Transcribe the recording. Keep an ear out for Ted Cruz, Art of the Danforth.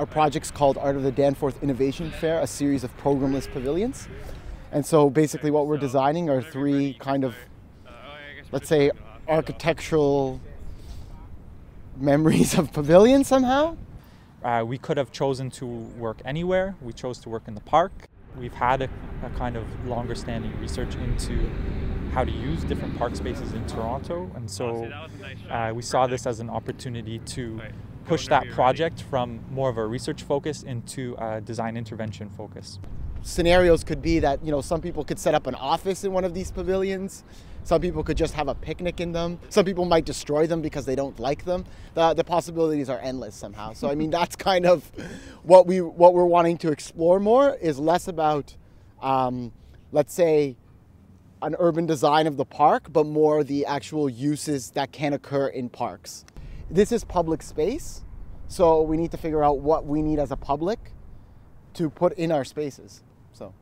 Our project's called Art of the Danforth Innovation Fair, a series of programless pavilions. And so basically what we're designing are three kind of, let's say, architectural memories of pavilions somehow. We could have chosen to work anywhere. We chose to work in the park. We've had a kind of longer standing research into how to use different park spaces in Toronto. And so we saw this as an opportunity to push that project from more of a research focus into a design intervention focus. Scenarios could be that, you know, some people could set up an office in one of these pavilions. Some people could just have a picnic in them. Some people might destroy them because they don't like them. The possibilities are endless somehow. So I mean, that's kind of what we're wanting to explore more, is less about, let's say, an urban design of the park, but more the actual uses that can occur in parks. This is public space, so we need to figure out what we need as a public to put in our spaces. So.